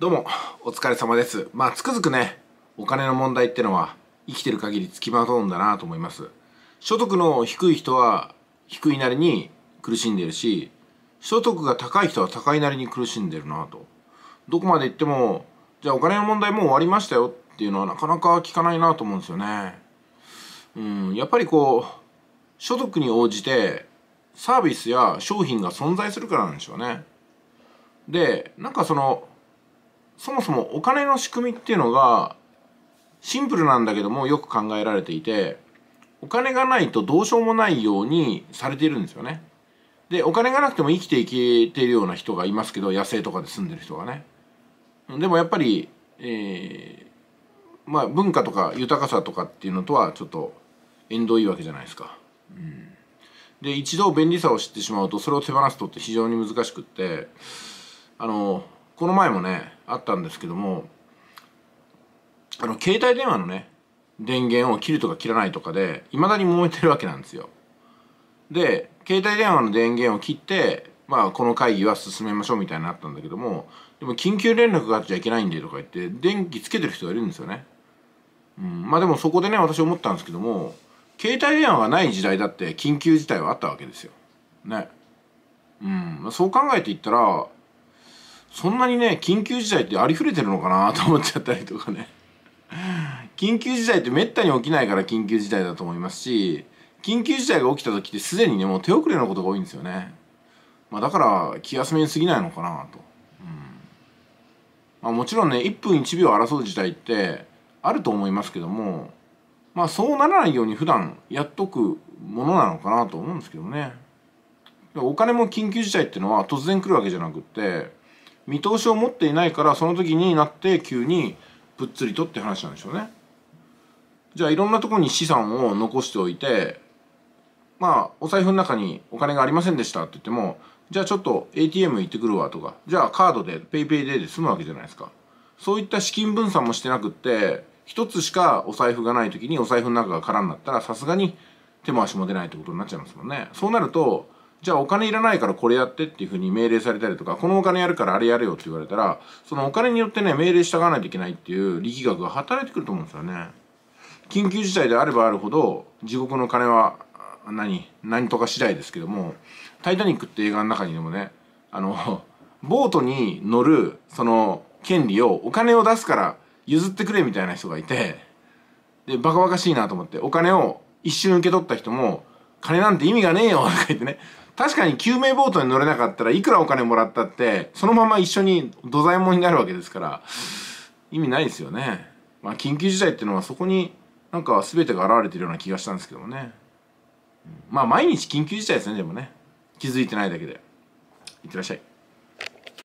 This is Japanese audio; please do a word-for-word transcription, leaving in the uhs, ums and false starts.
どうもお疲れ様です。まあつくづくね、お金の問題ってのは生きてる限りつきまとうんだなと思います。所得の低い人は低いなりに苦しんでるし、所得が高い人は高いなりに苦しんでるなと。どこまで行ってもじゃあお金の問題もう終わりましたよっていうのはなかなか聞かないなと思うんですよね。うん、やっぱりこう所得に応じてサービスや商品が存在するからなんでしょうね。で、なんかそのそもそもお金の仕組みっていうのがシンプルなんだけどもよく考えられていて、お金がないとどうしようもないようにされているんですよね。で、お金がなくても生きていけているような人がいますけど、野生とかで住んでる人がね。でもやっぱり、えー、まあ文化とか豊かさとかっていうのとはちょっと縁遠いわけじゃないですか。うん、で一度便利さを知ってしまうとそれを手放すとって非常に難しくって、あのこの前もねあったんですけども、あの携帯電話のね電源を切るとか切らないとかでいまだに揉めてるわけなんですよ。で携帯電話の電源を切って、まあ、この会議は進めましょうみたいになったんだけども、でも緊急連絡があっちゃいけないんでとか言って電気つけてる人がいるんですよね。うん、まあでもそこでね私思ったんですけども、携帯電話がない時代だって緊急事態はあったわけですよ。ね。うん、そう考えていったらそんなにね緊急事態ってありふれてるのかなと思っちゃったりとかね緊急事態ってめったに起きないから緊急事態だと思いますし、緊急事態が起きた時ってすでにねもう手遅れのことが多いんですよね。まあ、だから気休めに過ぎないのかなと。うん、まあ、もちろんねいっぷんいちびょう争う事態ってあると思いますけども、まあそうならないように普段やっとくものなのかなと思うんですけどね。お金も緊急事態っていうのは突然来るわけじゃなくって、見通しを持っていないからその時になって急にぷっつりとって話なんでしょうね。じゃあいろんなところに資産を残しておいて、まあお財布の中にお金がありませんでしたって言っても、じゃあちょっと エーティーエム 行ってくるわとか、じゃあカードで ペイペイデーで済むわけじゃないですか。そういった資金分散もしてなくって、一つしかお財布がない時にお財布の中が空になったらさすがに手も足も出ないってことになっちゃいますもんね。そうなるとじゃあお金いらないからこれやってっていうふうに命令されたりとか、このお金やるからあれやれよって言われたら、そのお金によってね命令従わないといけないっていう力学が働いてくると思うんですよね。緊急事態であればあるほど地獄の金は何何とか次第ですけども、「タイタニック」って映画の中にでもね、あのボートに乗るその権利をお金を出すから譲ってくれみたいな人がいて、でバカバカしいなと思ってお金を一瞬受け取った人も「金なんて意味がねえよ」とか言ってね。確かに救命ボートに乗れなかったらいくらお金もらったってそのまま一緒に土左衛門になるわけですから意味ないですよね。まあ緊急事態っていうのはそこになんか全てが現れてるような気がしたんですけどもね。まあ毎日緊急事態ですね。でもね気づいてないだけで。いってらっしゃい。